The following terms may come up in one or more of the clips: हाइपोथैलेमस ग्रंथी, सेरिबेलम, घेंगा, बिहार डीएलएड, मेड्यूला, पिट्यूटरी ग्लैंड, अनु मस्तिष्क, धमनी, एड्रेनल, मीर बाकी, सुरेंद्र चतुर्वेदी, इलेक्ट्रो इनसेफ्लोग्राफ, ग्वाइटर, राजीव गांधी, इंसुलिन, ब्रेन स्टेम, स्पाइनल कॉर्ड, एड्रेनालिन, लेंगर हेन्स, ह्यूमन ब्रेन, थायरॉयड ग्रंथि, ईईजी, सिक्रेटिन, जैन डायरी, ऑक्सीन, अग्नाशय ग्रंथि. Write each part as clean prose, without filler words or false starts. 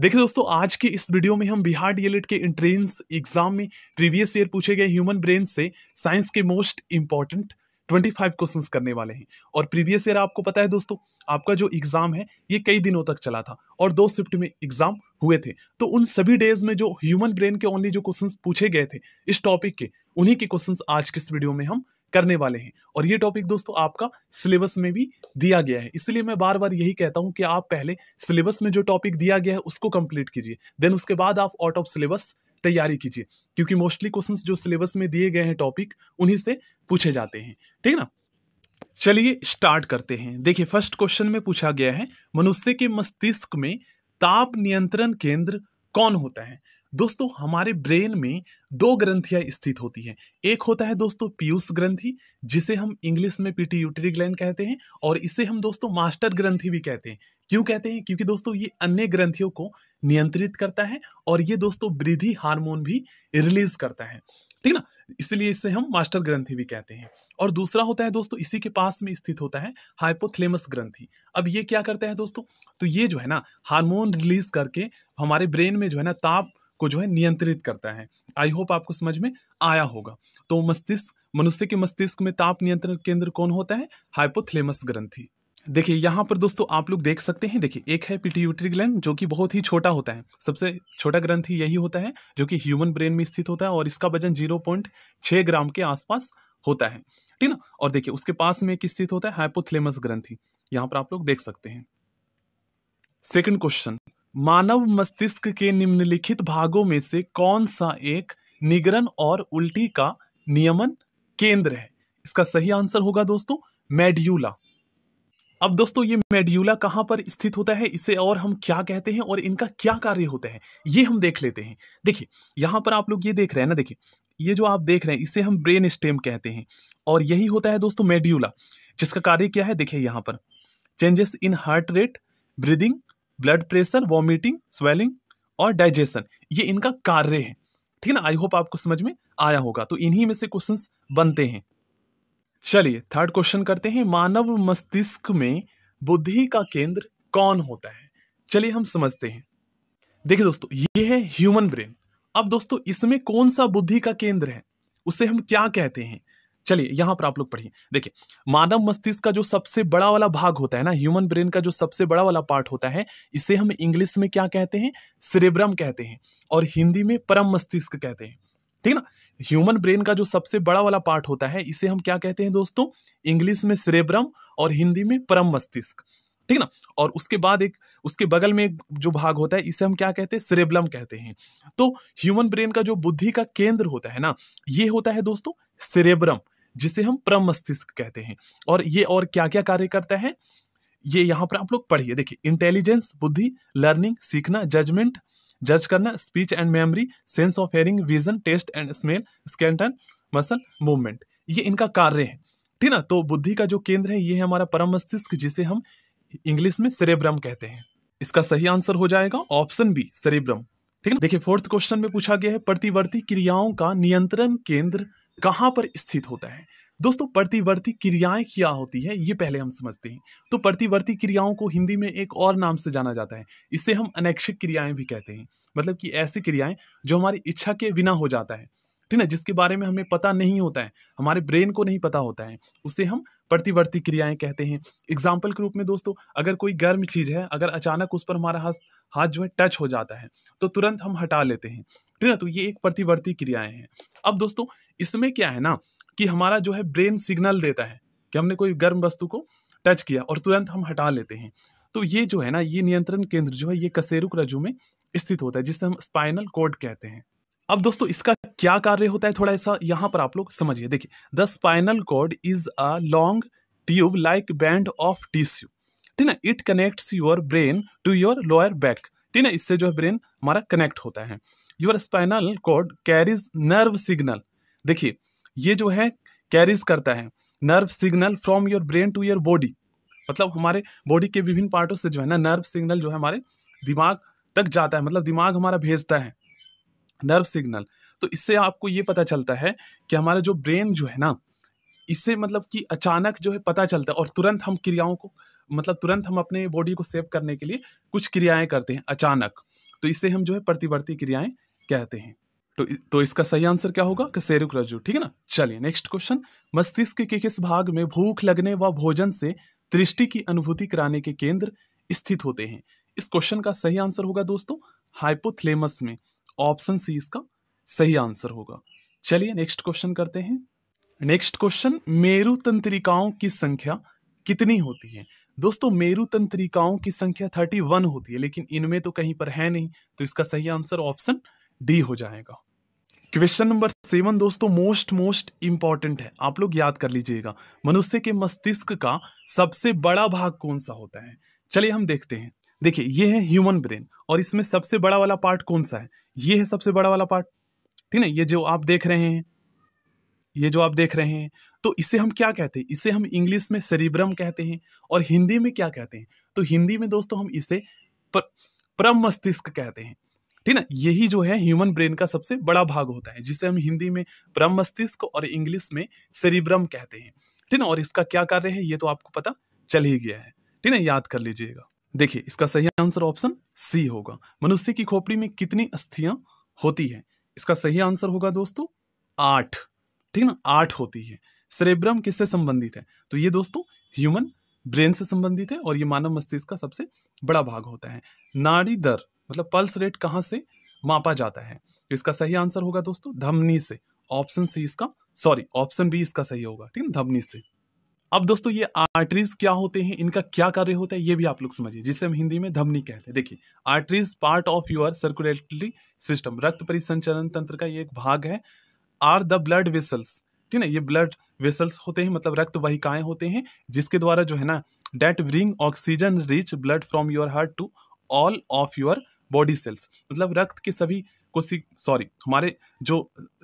देखिए दोस्तों, आज के इस वीडियो में हम बिहार डीएलएड के एंट्रेंस एग्जाम में प्रीवियस ईयर पूछे गए ह्यूमन ब्रेन से साइंस के मोस्ट इंपॉर्टेंट 25 क्वेश्चंस करने वाले हैं। और प्रीवियस ईयर आपको पता है दोस्तों, आपका जो एग्जाम है ये कई दिनों तक चला था और 2 शिफ्ट में एग्जाम हुए थे। तो उन सभी डेज में जो ह्यूमन ब्रेन के ओनली जो क्वेश्चंस पूछे गए थे इस टॉपिक के, उन्हीं के क्वेश्चंस आज के इस वीडियो में हम करने वाले हैं। और ये टॉपिक दोस्तों आपका सिलेबस में भी दिया गया है, इसलिए मैं बार बार यही कहता हूं कि आप पहले सिलेबस में जो टॉपिक दिया गया है उसको कंप्लीट कीजिए, देन उसके बाद आप आउट ऑफ सिलेबस तैयारी कीजिए, क्योंकि मोस्टली क्वेश्चंस जो सिलेबस में दिए गए हैं टॉपिक उन्हीं से पूछे जाते हैं, ठीक है ना। चलिए स्टार्ट करते हैं। देखिए फर्स्ट क्वेश्चन में पूछा गया है, मनुष्य के मस्तिष्क में ताप नियंत्रण केंद्र कौन होता है। दोस्तों हमारे ब्रेन में 2 ग्रंथियां स्थित होती हैं। एक होता है दोस्तों पीयूष ग्रंथि, जिसे हम इंग्लिश में पिट्यूटरी ग्लैंड कहते हैं, और इसे हम दोस्तों मास्टर ग्रंथि भी कहते हैं। क्यों कहते हैं? क्योंकि दोस्तों ये अन्य ग्रंथियों को नियंत्रित करता है और ये दोस्तों वृद्धि हार्मोन भी रिलीज करता है, ठीक ना, इसलिए इसे हम मास्टर ग्रंथि भी कहते हैं। और दूसरा होता है दोस्तों, इसी के पास में स्थित होता है हाइपोथैलेमस ग्रंथि। अब ये क्या करता है दोस्तों, तो ये जो है ना हार्मोन रिलीज करके हमारे ब्रेन में जो है ना ताप को जो है नियंत्रित करता है। आई होप आपको समझ में आया होगा। तो मनुष्य के मस्तिष्क में ताप नियंत्रण केंद्र कौन होता है? हाइपोथैलेमस ग्रंथि। देखिए यहाँ पर दोस्तों आप लोग देख सकते हैं, देखिए एक है पिट्यूटरी ग्लैंड जो कि बहुत ही छोटा होता है, सबसे छोटा ग्रंथि यही होता है जो कि ह्यूमन ब्रेन में स्थित होता है और इसका वजन 0.6 ग्राम के आसपास होता है, ठीक ना। और देखिए उसके पास में किस स्थित होता है हाइपोथैलेमस ग्रंथि, यहाँ पर आप लोग देख सकते हैं। सेकेंड क्वेश्चन, मानव मस्तिष्क के निम्नलिखित भागों में से कौन सा एक निगरन और उल्टी का नियमन केंद्र है। इसका सही आंसर होगा दोस्तों मेड्यूला। अब दोस्तों ये मेड्यूला कहाँ पर स्थित होता है, इसे और हम क्या कहते हैं और इनका क्या कार्य होता है, ये हम देख लेते हैं। देखिए यहाँ पर आप लोग ये देख रहे हैं ना, देखिए ये जो आप देख रहे हैं इसे हम ब्रेन स्टेम कहते हैं और यही होता है दोस्तों मेड्यूला, जिसका कार्य क्या है। देखिए यहाँ पर changes in heart rate, breathing, blood pressure, vomiting, swelling और डाइजेशन, ये इनका कार्य है, ठीक है ना। आई होप आपको समझ में आया होगा। तो इन्हीं में से क्वेश्चंस बनते हैं। चलिए थर्ड क्वेश्चन करते हैं, मानव मस्तिष्क में बुद्धि का केंद्र कौन होता है, चलिए हम समझते हैं। देखिए दोस्तों ये है ह्यूमन ब्रेन। अब दोस्तों इसमें कौन सा बुद्धि का केंद्र है, उसे हम क्या कहते हैं, चलिए यहाँ पर आप लोग पढ़िए। देखिए मानव मस्तिष्क का जो सबसे बड़ा वाला भाग होता है ना, ह्यूमन ब्रेन का जो सबसे बड़ा वाला पार्ट होता है, इसे हम इंग्लिश में क्या कहते हैं, सेरिब्रम कहते हैं और हिंदी में परम मस्तिष्क कहते हैं, ठीक ना। ह्यूमन ब्रेन का जो सबसे बड़ा वाला पार्ट होता है इसे हम क्या कहते हैं दोस्तों, इंग्लिश में सेरिब्रम और हिंदी में परम मस्तिष्क, ठीक ना। और उसके बाद एक उसके बगल में एक जो भाग होता है इसे हम क्या कहते हैं, सेरिब्रम कहते हैं। तो ह्यूमन ब्रेन का जो बुद्धि का केंद्र होता है ना, ये होता है दोस्तों सेरिब्रम, जिसे हम परम मस्तिष्क कहते हैं। और ये और क्या क्या कार्य करता है, ये यहाँ पर आप लोग पढ़िए। देखिए इंटेलिजेंस, बुद्धि, लर्निंग, सीखना, जजमेंट, जज करना, speech and memory, sense of hearing, vision, taste and smell, scan and muscle movement, ये इनका कार्य है, ठीक ना। तो बुद्धि का जो केंद्र है ये है हमारा परम मस्तिष्क, जिसे हम इंग्लिश में सेरिब्रम कहते हैं। इसका सही आंसर हो जाएगा ऑप्शन बी सेरिब्रम, ठीक है। देखिए फोर्थ क्वेश्चन में पूछा गया है, प्रतिवर्ती क्रियाओं का नियंत्रण केंद्र कहाँ पर स्थित होता है। दोस्तों प्रतिवर्ती क्रियाएं क्या होती है ये पहले हम समझते हैं। तो प्रतिवर्ती क्रियाओं को हिंदी में एक और नाम से जाना जाता है, इसे हम अनैच्छिक क्रियाएं भी कहते हैं, मतलब कि ऐसी क्रियाएं जो हमारी इच्छा के बिना हो जाता है, ठीक ना, जिसके बारे में हमें पता नहीं होता है, हमारे ब्रेन को नहीं पता होता है, उसे हम प्रतिवर्ती क्रियाएं कहते हैं। एग्जाम्पल के रूप में दोस्तों अगर कोई गर्म चीज़ है, अगर अचानक उस पर हमारा हाथ जो है टच हो जाता है तो तुरंत हम हटा लेते हैं, ठीक ना, तो ये एक प्रतिवर्ती क्रियाएं हैं। अब दोस्तों इसमें क्या है ना कि हमारा जो है ब्रेन सिग्नल देता है कि हमने कोई गर्म वस्तु को टच किया और तुरंत हम हटा लेते हैं। तो ये जो है ना ये नियंत्रण केंद्र जो है ये कशेरुक रज्जु में स्थित होता है, जिसे हम स्पाइनल कॉर्ड कहते हैं। अब दोस्तों इसका क्या कार्य होता है थोड़ा ऐसा यहाँ पर आप लोग समझिए। देखिए the स्पाइनल कॉर्ड is a long tube like band of tissue, ठीक ना, it connects your brain to your lower back, ठीक ना, इससे जो है ब्रेन हमारा कनेक्ट होता है। Your स्पाइनल कॉर्ड carries nerve signal, देखिए ये जो है कैरीज करता है nerve signal from your brain to your body, मतलब हमारे बॉडी के विभिन्न पार्टों से जो है ना नर्व सिग्नल जो है हमारे दिमाग तक जाता है, मतलब दिमाग हमारा भेजता है नर्व सिग्नल। तो इससे आपको ये पता चलता है कि हमारा जो ब्रेन जो है ना इससे मतलब कि अचानक जो है पता चलता है और तुरंत हम क्रियाओं को, मतलब तुरंत हम अपने बॉडी को सेव करने के लिए कुछ क्रियाएं करते हैं अचानक। तो इसे हम जो है प्रतिवर्ती क्रियाएं कहते हैं। तो इसका सही आंसर क्या होगा कि सेरिब्रम, ठीक है ना। चलिए नेक्स्ट क्वेश्चन, मस्तिष्क के किस भाग में भूख लगने व भोजन से दृष्टि की अनुभूति कराने के केंद्र स्थित होते हैं। इस क्वेश्चन का सही आंसर होगा दोस्तों हाइपोथैलेमस में, ऑप्शन सी इसका सही आंसर होगा। चलिए नेक्स्ट क्वेश्चन करते हैं। नेक्स्ट क्वेश्चन, मेरु तंत्रिकाओं की संख्या कितनी होती है। दोस्तों मेरु तंत्रिकाओं की संख्या 31 होती है, लेकिन इनमें तो कहीं पर है नहीं, तो इसका सही आंसर ऑप्शन डी हो जाएगा। क्वेश्चन नंबर 7 दोस्तों मोस्ट इंपॉर्टेंट है, आप लोग याद कर लीजिएगा। मनुष्य के मस्तिष्क का सबसे बड़ा भाग कौन सा होता है, चलिए हम देखते हैं। देखिए ये है ह्यूमन ब्रेन, और इसमें सबसे बड़ा वाला पार्ट कौन सा है, ये है सबसे बड़ा वाला पार्ट, ठीक है ना। ये जो आप देख रहे हैं तो इसे हम क्या कहते हैं, इसे हम इंग्लिश में सेरिब्रम कहते हैं, और हिंदी में क्या कहते हैं, तो हिंदी में दोस्तों हम इसे परम मस्तिष्क कहते हैं, ठीक ना। यही जो है ह्यूमन ब्रेन का सबसे बड़ा भाग होता है, जिसे हम हिंदी में परम मस्तिष्क और इंग्लिश में सेरिब्रम कहते हैं, ठीक ना। और इसका क्या कार्य है ये तो आपको पता चल ही गया है, ठीक ना, याद कर लीजिएगा। देखिए इसका सही आंसर ऑप्शन सी होगा। मनुष्य की खोपड़ी में कितनी अस्थियां होती है, इसका सही आंसर होगा दोस्तों 8, ठीक ना, 8 होती है। सेरिब्रम किससे संबंधित है, तो ये दोस्तों ह्यूमन ब्रेन से संबंधित है, और ये मानव मस्तिष्क का सबसे बड़ा भाग होता है। नाड़ी दर मतलब पल्स रेट कहाँ से मापा जाता है, तो इसका सही आंसर होगा दोस्तों धमनी से, ऑप्शन बी इसका सही होगा, ठीक है, धमनी से। अब दोस्तों ये आर्टरीज क्या होते हैं, इनका क्या कार्य होता है ये भी आप लोग समझिए, जिसे हम हिंदी में धमनी कहते हैं। देखिए arteries part of your circulatory system, रक्त परिसंचरण तंत्र का ये एक भाग है। आर द ब्लड वेसल्स, ठीक है, ये ब्लड वेसल्स होते हैं, मतलब रक्त वाहिकाएं होते हैं, जिसके द्वारा जो है ना that bring oxygen rich blood from your heart to all of your body cells, मतलब रक्त के सभी हमारे जो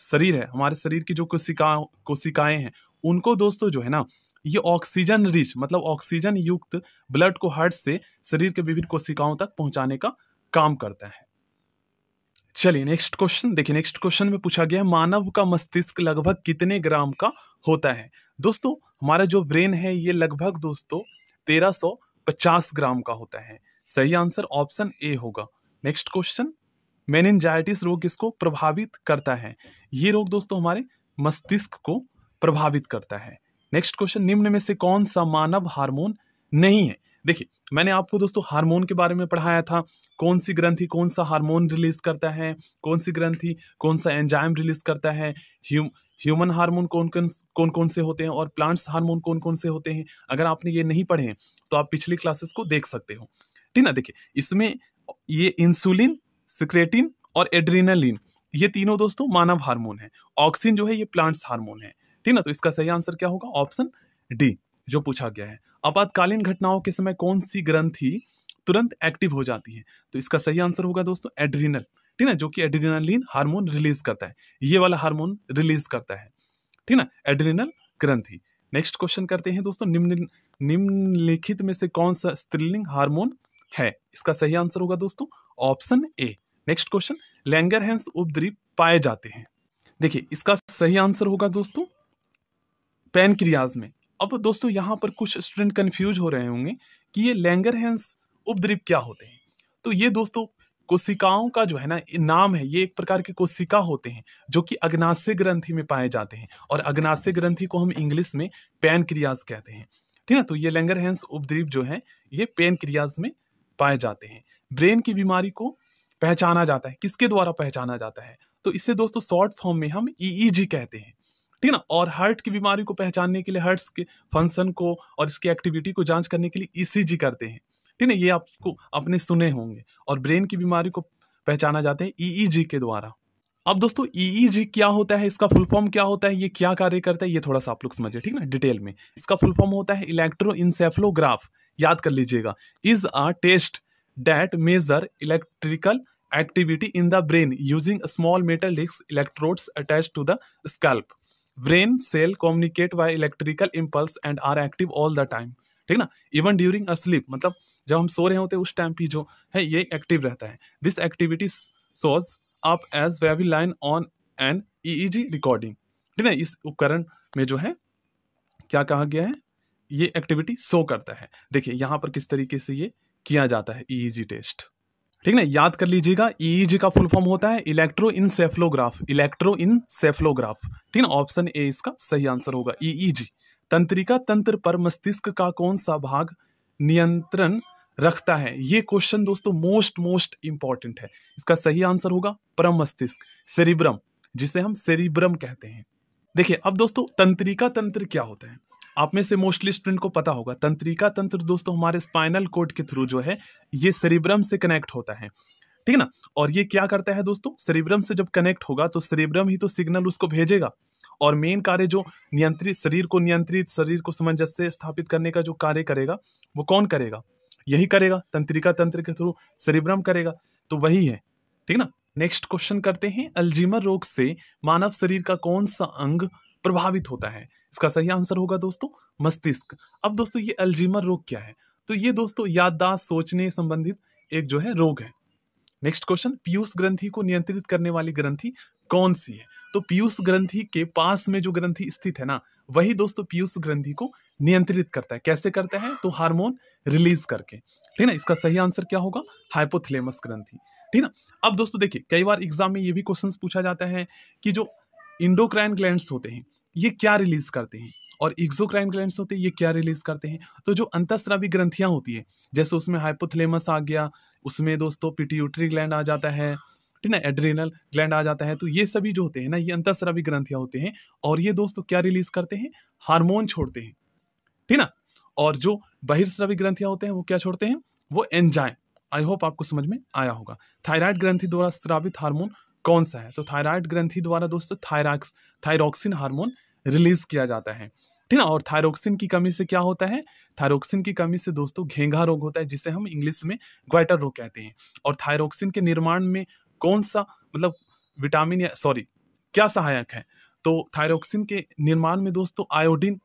शरीर है, हमारे शरीर की जो कोशिकाएं हैं उनको दोस्तों जो है ना ये ऑक्सीजन रिच मतलब ऑक्सीजन युक्त ब्लड को हार्ट से शरीर के विभिन्न कोशिकाओं तक पहुंचाने का काम करता है। चलिए नेक्स्ट क्वेश्चन, देखिए नेक्स्ट क्वेश्चन में पूछा गया है मानव का मस्तिष्क लगभग कितने ग्राम का होता है। दोस्तों हमारा जो ब्रेन है ये लगभग दोस्तों 1350 ग्राम का होता है, सही आंसर ऑप्शन ए होगा। नेक्स्ट क्वेश्चन, मेनिनजाइटिस रोग किसको प्रभावित करता है, ये रोग दोस्तों हमारे मस्तिष्क को प्रभावित करता है। नेक्स्ट क्वेश्चन, निम्न में से कौन सा मानव हार्मोन नहीं है। देखिए मैंने आपको दोस्तों हार्मोन के बारे में पढ़ाया था, कौन सी ग्रंथि कौन सा हार्मोन रिलीज करता है, कौन सी ग्रंथि कौन सा एंजाइम रिलीज करता है, ह्यूमन हार्मोन कौन कौन से होते हैं, और प्लांट्स हार्मोन कौन कौन से होते हैं। अगर आपने ये नहीं पढ़े हैं तो आप पिछली क्लासेस को देख सकते हो, ठीक ना। देखिए इसमें ये इंसुलिन, सिक्रेटिन और एड्रेनालिन ये तीनों दोस्तों मानव हार्मोन है, ऑक्सीन जो है ये प्लांट्स हार्मोन है, ठीक ना। तो इसका सही आंसर क्या होगा, ऑप्शन डी जो पूछा गया है। आपातकालीन घटनाओं के समय कौन सी ग्रंथि तुरंत एक्टिव हो जाती है, तो इसका सही आंसर होगा दोस्तों एड्रीनल, ठीक ना, जो कि एड्रेनालिन हार्मोन रिलीज करता है, ये वाला हार्मोन रिलीज करता है, ठीक ना, एड्रीनल ग्रंथि। नेक्स्ट क्वेश्चन करते हैं दोस्तों, निम्नलिखित में से कौन सा स्त्रीलिंग हार्मोन है, इसका सही आंसर होगा दोस्तों option A. Next question, लेंगर हेन्स उपद्वीप पाए जाते हैं। देखिए इसका सही आंसर होगा दोस्तों पैन क्रियाज में। अब दोस्तों यहाँ पर कुछ स्टूडेंट कंफ्यूज हो रहे होंगे कि ये लेंगर हेन्स उपद्वीप क्या होते हैं, तो ये दोस्तों कोशिकाओं का जो है ना नाम है, ये एक प्रकार के कोशिका होते हैं जो कि अग्नाशय ग्रंथि में पाए जाते हैं, और अग्नाशय ग्रंथि को हम इंग्लिश में पैन क्रियाज कहते हैं, ठीक ना। तो ये लेंगर हेन्स उपद्वीप जो है ये पैन क्रियाज में पाए जाते हैं। ब्रेन की बीमारी को पहचाना जाता है, किसके द्वारा पहचाना जाता है, तो इसे दोस्तों शॉर्ट फॉर्म में हम ईईजी कहते हैं, ठीक है ना। और हार्ट की बीमारी को पहचानने के लिए हार्ट के फंक्शन को और इसकी एक्टिविटी को जांच करने के लिए ईसीजी करते हैं, ठीक है, ये आपको अपने सुने होंगे। और ब्रेन की बीमारी को पहचाना जाते हैं ईईजी के द्वारा। अब दोस्तों ईईजी क्या होता है, इसका फुल फॉर्म क्या होता है, ये क्या कार्य करता है, ये थोड़ा सा आप लोग समझिए, ठीक ना, डिटेल में। इसका फुल फॉर्म होता है इलेक्ट्रो इनसेफ्लोग्राफ, याद कर लीजिएगा। Is a test that measure electrical activity in the brain using small metal disc electrodes attached to the scalp. Brain cell communicate by electrical impulse and are active all the time, ठीक ना, even during a slip, मतलब जब हम सो रहे होते हैं उस time भी जो है ये एक्टिव रहता है। This activity shows up as wavy line on an ईईजी recording, ठीक ना। इस उपकरण में जो है क्या कहा गया है, ये एक्टिविटी शो करता है। देखिए यहाँ पर किस तरीके से ये किया जाता है ईईजी टेस्ट। ठीक है, याद कर लीजिएगा। ईईजी का फुल फॉर्म होता है इलेक्ट्रो इनसेफ्लोग्राफ, इलेक्ट्रो इनसेफ्लोग्राफ, ठीक है ना, ऑप्शन ए इसका सही आंसर होगा ईईजी। तंत्रिका तंत्र पर मस्तिष्क का कौन सा भाग नियंत्रण रखता है? ये क्वेश्चन दोस्तों मोस्ट इंपॉर्टेंट है। इसका सही आंसर होगा परमस्तिष्क, सेरिब्रम, जिसे हम सेरिब्रम कहते हैं। देखिए अब दोस्तों तंत्रिका तंत्र क्या होता है, आप में से मोस्टली स्टूडेंट को पता होगा। तंत्रिका तंत्र दोस्तों हमारे स्पाइनल कॉर्ड के थ्रू जो है ये सेरिब्रम से कनेक्ट होता है, ठीक है ना। और ये क्या करता है दोस्तों, सेरिब्रम से जब कनेक्ट होगा तो सेरिब्रम ही तो सिग्नल उसको भेजेगा, और मेन कार्य जो नियंत्रित शरीर को सामंजस्य स्थापित करने का जो कार्य करेगा वो कौन करेगा? यही करेगा, तंत्रिका तंत्र के थ्रू सेरिब्रम करेगा, तो वही है, ठीक ना। नेक्स्ट क्वेश्चन करते हैं, अल्जाइमर रोग से मानव शरीर का कौन सा अंग प्रभावित होता है? इसका सही आंसर होगा दोस्तों मस्तिष्क। अब दोस्तों ये अल्जाइमर रोग क्या है, तो ये दोस्तों याददाश्त सोचने संबंधित एक जो है रोग है। नेक्स्ट क्वेश्चन, पीयूष ग्रंथि को नियंत्रित करने वाली ग्रंथि कौन सी है? तो पीयूष ग्रंथि के पास में जो ग्रंथि स्थित है ना, वही दोस्तों पीयूष ग्रंथि को नियंत्रित करता है। कैसे करता है? तो हार्मोन रिलीज करके, ठीक ना। इसका सही आंसर क्या होगा? हाइपोथैलेमस ग्रंथि, ठीक ना। अब दोस्तों देखिए कई बार एग्जाम में ये भी क्वेश्चन पूछा जाता है कि जो इंडोक्राइन ग्लैंड्स होते हैं ये क्या रिलीज करते हैं, और एक्सोक्राइन ग्लैंड्स होते हैं ये क्या रिलीज करते हैं। तो जो अंतःस्रावी ग्रंथियां होती है, जैसे उसमें हाइपोथैलेमस आ गया, उसमें दोस्तों पिट्यूटरी ग्लैंड आ जाता है, ठीक ना, एड्रेनल ग्लैंड आ जाता है, तो ये सभी जो होते हैं ना ये अंतःस्रावी ग्रंथियां होते हैं, और ये दोस्तों क्या रिलीज करते हैं? हार्मोन छोड़ते हैं, ठीक ना। और जो बहिर्स्रावी ग्रंथियां होते हैं वो क्या छोड़ते हैं? वो एंजाइम। आई होप आपको समझ में आया होगा। थायरॉयड ग्रंथि द्वारा स्रावित हार्मोन कौन सा है? तो थायरॉयड ग्रंथि द्वारा दोस्तों थायरॉक्सिन हार्मोन रिलीज किया जाता है, ठीक ना। और थायरॉक्सिन की कमी से क्या होता है? थायरॉक्सिन की कमी से दोस्तों घेंगा रोग होता है, जिसे हम इंग्लिश में ग्वाइटर रोग कहते हैं। और थायरॉक्सिन के निर्माण में कौन सा मतलब विटामिन या क्या सहायक है? तो थायरॉक्सिन के निर्माण में दोस्तों आयोडीन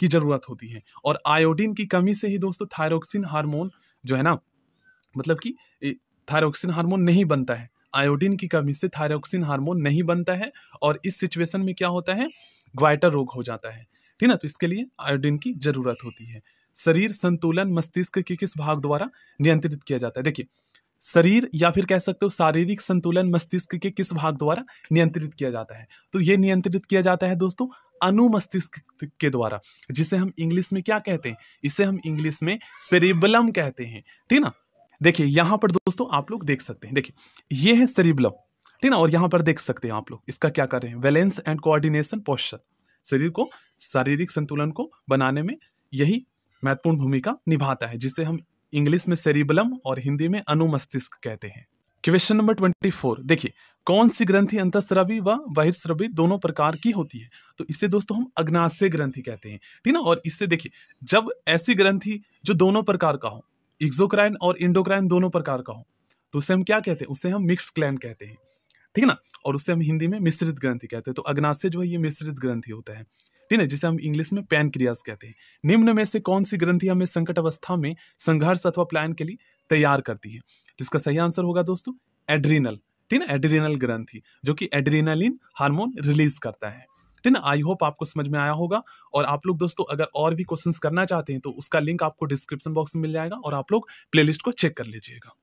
की जरूरत होती है, और आयोडीन की कमी से ही दोस्तों थायरॉक्सिन हार्मोन जो है ना, मतलब कि थायरॉक्सिन हार्मोन नहीं बनता है। आयोडीन की कमी से थायरॉक्सिन हार्मोन नहीं बनता है, और इस सिचुएशन में क्या होता है? ग्वाइटर रोग हो जाता है, ठीक ना। तो इसके लिए आयोडीन की जरूरत होती है। शरीर संतुलन मस्तिष्क के किस भाग द्वारा नियंत्रित किया जाता है? देखिए शरीर या फिर कह सकते हो शारीरिक संतुलन मस्तिष्क के किस भाग द्वारा नियंत्रित किया जाता है? तो ये नियंत्रित किया जाता है दोस्तों अनु मस्तिष्क के द्वारा, जिसे हम इंग्लिश में क्या कहते हैं? इसे हम इंग्लिश में सेरिबेलम कहते हैं, ठीक ना। देखिए यहाँ पर दोस्तों आप लोग देख सकते हैं, देखिए ये है सेरिबेलम, ठीक ना। और यहाँ पर देख सकते हैं आप लोग इसका क्या कर रहे हैं, बैलेंस एंड कोऑर्डिनेशन पोस्चर। शरीर को शारीरिक संतुलन को बनाने में यही महत्वपूर्ण भूमिका निभाता है, जिसे हम इंग्लिश में सेरिबेलम और हिंदी में अनु मस्तिष्क कहते हैं। क्वेश्चन नंबर 24, देखिए कौन सी ग्रंथि अंतःस्रावी व बहिर्स्रावी दोनों प्रकार की होती है? तो इसे दोस्तों हम अग्नाशय ग्रंथि कहते हैं, ठीक ना। और इससे देखिए जब ऐसी ग्रंथि जो दोनों प्रकार का हो, एक्सोक्राइन और इंडोक्राइन दोनों प्रकार का हो, तो उसे हम क्या कहते हैं? उसे हम मिक्स ग्लैंड कहते हैं, ठीक है ना। और उससे हम हिंदी में मिश्रित ग्रंथि कहते हैं। तो अग्नाशय जो है ये मिश्रित ग्रंथि होता है, ठीक है, जिसे हम इंग्लिश में पैन क्रियाज कहते हैं। निम्न में से कौन सी ग्रंथि हमें संकट अवस्था में संघर्ष अथवा प्लान के लिए तैयार करती है? तो इसका सही आंसर होगा दोस्तों एड्रेनल, ठीक है ना, एड्रेनल ग्रंथि, जो कि एड्रेनालिन हार्मोन रिलीज करता है, ठीक ना। आई होप आपको समझ में आया होगा। और आप लोग दोस्तों अगर और भी क्वेश्चंस करना चाहते हैं तो उसका लिंक आपको डिस्क्रिप्शन बॉक्स में मिल जाएगा, और आप लोग प्लेलिस्ट को चेक कर लीजिएगा।